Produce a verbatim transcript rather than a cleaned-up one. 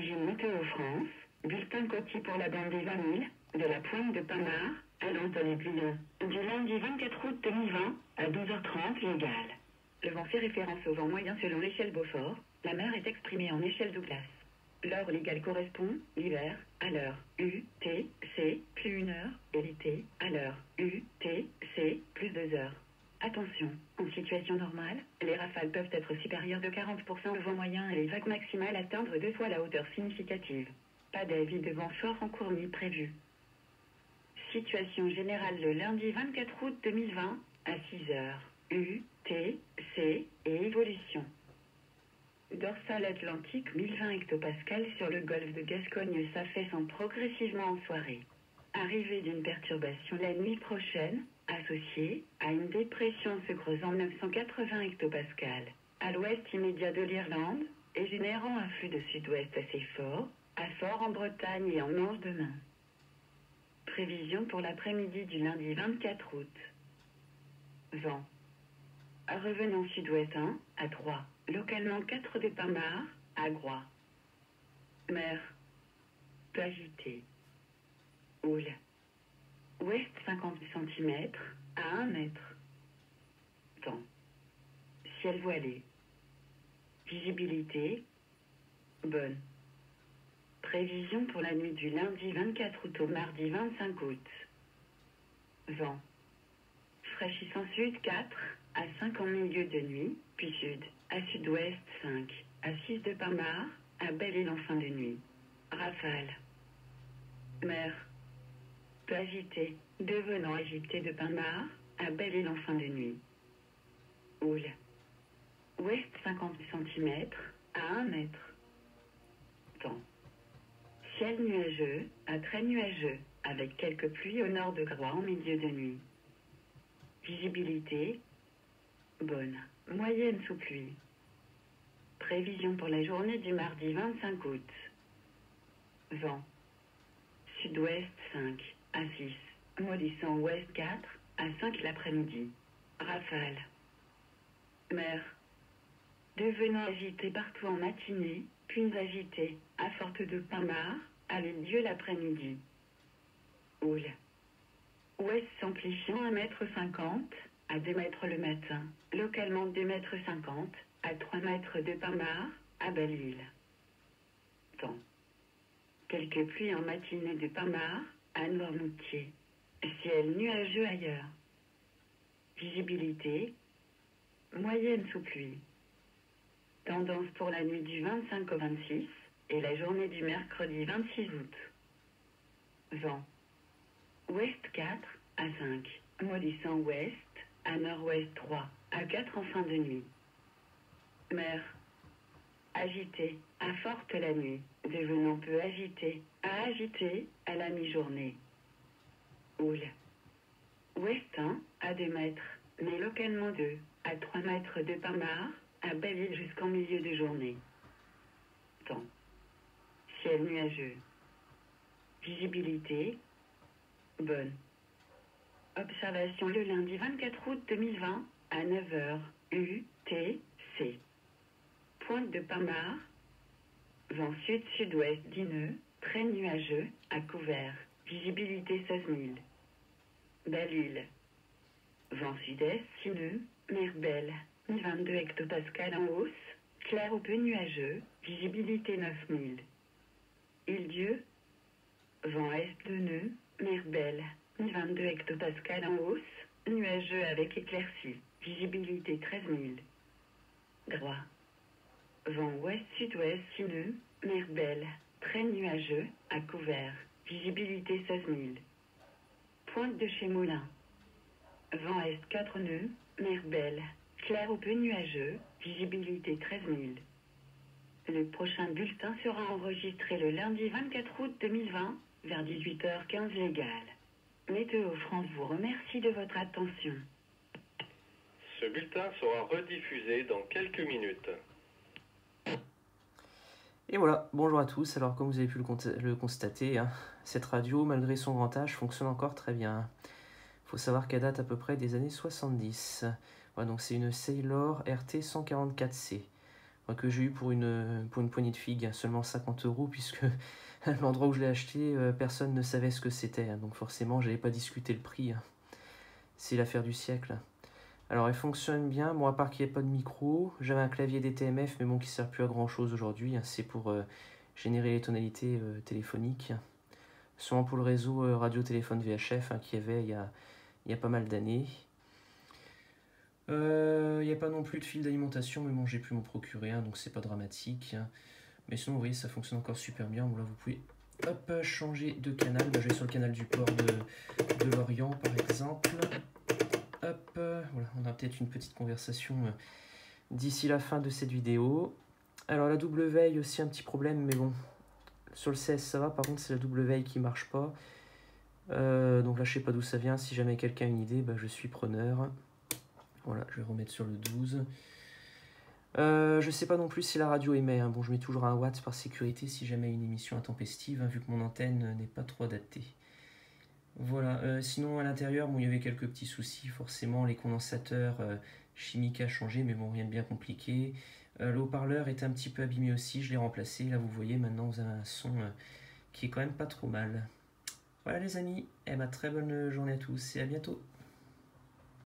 région Météo France, bulletin côtier pour la bande des vingt milles, de la pointe de Pamar à l'Anton et Bulin, du lundi vingt-quatre août deux mille vingt à douze heures trente légale. Le vent fait référence au vent moyen selon l'échelle Beaufort, la mer est exprimée en échelle Douglas. L'heure légale correspond, l'hiver, à l'heure U T C plus une heure, et l'été, à l'heure U T C plus deux heures. Attention, en situation normale, les rafales peuvent être supérieures de quarante pour cent au vent moyen et les vagues maximales atteindre deux fois la hauteur significative. Pas d'avis de vent fort en cours ni prévu. Situation générale le lundi vingt-quatre août deux mille vingt à six heures. U T C et évolution. Dorsale atlantique mille vingt hectopascal sur le golfe de Gascogne s'affaissant progressivement en soirée. Arrivée d'une perturbation la nuit prochaine, associée à une dépression se creusant neuf cent quatre-vingts hectopascal, à l'ouest immédiat de l'Irlande et générant un flux de sud-ouest assez fort, à fort en Bretagne et en Manche demain. Prévision pour l'après-midi du lundi vingt-quatre août. Vent. Revenant sud-ouest un à trois. Localement quatre de Pamar à Groix. Mer. Peu agitée. Houle. Ouest cinquante centimètres à un mètre. Temps. Ciel voilé. Visibilité. Bonne. Prévision pour la nuit du lundi vingt-quatre août au mardi vingt-cinq août. Vent. Fraîchissant sud quatre à cinq en milieu de nuit, puis sud. À sud-ouest, cinq. À six de Pamar, à Belle-Île en fin de nuit. Rafale. Mer. Peu agitée. Devenant agitée de Pamar, à Belle-Île en fin de nuit. Houle. Ouest cinquante centimètres à un mètre. Temps. Ciel nuageux à très nuageux, avec quelques pluies au nord de Groix en milieu de nuit. Visibilité. Bonne. Moyenne sous pluie. Prévision pour la journée du mardi vingt-cinq août. Vent. Sud-ouest cinq à six. Mollissant ouest quatre à cinq l'après-midi. Rafale. Mer. Devenant agitée partout en matinée, puis agitée à forte de Pamar à l'Île d'Yeu l'après-midi. Houle. Ouest s'amplifiant un mètre cinquante. À deux mètres le matin, localement deux mètres cinquante, à trois mètres de Pamar, à Belle-Île. Temps. Quelques pluies en matinée de Pamar, à Noirmoutier. Ciel nuageux ailleurs. Visibilité. Moyenne sous pluie. Tendance pour la nuit du vingt-cinq au vingt-six et la journée du mercredi vingt-six août. Vent. Ouest quatre à cinq. Mollissant ouest. À nord-ouest trois, à quatre en fin de nuit. Mer. Agitée, à forte la nuit, devenant peu agitée, à agitée à la mi-journée. Houle. Ouest un, à deux mètres, mais localement deux, à trois mètres de Pamar, à Belle-Île jusqu'en milieu de journée. Temps. Ciel nuageux. Visibilité. Bonne. Observation le lundi vingt-quatre août deux mille vingt à neuf heures U T C. Pointe de Pamar, vent sud-sud-ouest dix nœuds, très nuageux, à couvert, visibilité seize mille. Belle-Île, vent sud-est six nœuds, mer belle, vingt-deux hectopascal en hausse, clair ou peu nuageux, visibilité neuf mille. Île d'Yeu, vent est deux nœuds, mer belle. vingt-deux hectopascal en hausse, nuageux avec éclaircie, visibilité treize mille. Groix. Vent ouest-sud-ouest six nœuds, mer belle, très nuageux, à couvert, visibilité seize mille. Pointe de Chemoulin. Vent est quatre nœuds, mer belle, clair ou peu nuageux, visibilité treize mille. Le prochain bulletin sera enregistré le lundi vingt-quatre août deux mille vingt, vers dix-huit heures quinze légale. Météo France vous remercie de votre attention. Ce bulletin sera rediffusé dans quelques minutes. Et voilà, bonjour à tous. Alors comme vous avez pu le constater, hein, cette radio, malgré son grand âge, fonctionne encore très bien. Il faut savoir qu'elle date à peu près des années soixante-dix. Voilà, donc c'est une Sailor R T cent quarante-quatre C. que j'ai eu pour une, pour une poignée de figues, à seulement cinquante euros, puisque l'endroit où je l'ai acheté, personne ne savait ce que c'était, donc forcément j'avais pas discuté le prix. C'est l'affaire du siècle. Alors elle fonctionne bien, bon à part qu'il n'y ait pas de micro, j'avais un clavier D T M F, mais bon qui ne sert plus à grand chose aujourd'hui, c'est pour euh, générer les tonalités euh, téléphoniques, souvent pour le réseau euh, radio-téléphone V H F hein, qu'il y avait il y a, il y a pas mal d'années. Il euh, n'y a pas non plus de fil d'alimentation, mais bon j'ai pu m'en procurer un, hein, donc c'est pas dramatique. Mais sinon vous voyez ça fonctionne encore super bien, bon là vous pouvez hop, changer de canal, là, je vais sur le canal du port de, de l'Orient par exemple. Hop, voilà, on a peut-être une petite conversation d'ici la fin de cette vidéo. Alors la double veille aussi un petit problème, mais bon, sur le C S ça va, par contre c'est la double veille qui marche pas. Euh, donc là je sais pas d'où ça vient, si jamais quelqu'un a une idée, bah, je suis preneur. Voilà, je vais remettre sur le douze. Euh, je sais pas non plus si la radio émet, hein. Bon je mets toujours un watt par sécurité si jamais une émission intempestive, hein, vu que mon antenne n'est pas trop adaptée. Voilà, euh, sinon à l'intérieur, bon, il y avait quelques petits soucis, forcément les condensateurs euh, chimiques à changer, mais bon, rien de bien compliqué. Euh, le haut-parleur était un petit peu abîmé aussi, je l'ai remplacé, là vous voyez, maintenant vous avez un son euh, qui est quand même pas trop mal. Voilà les amis, eh ben, très bonne journée à tous et à bientôt.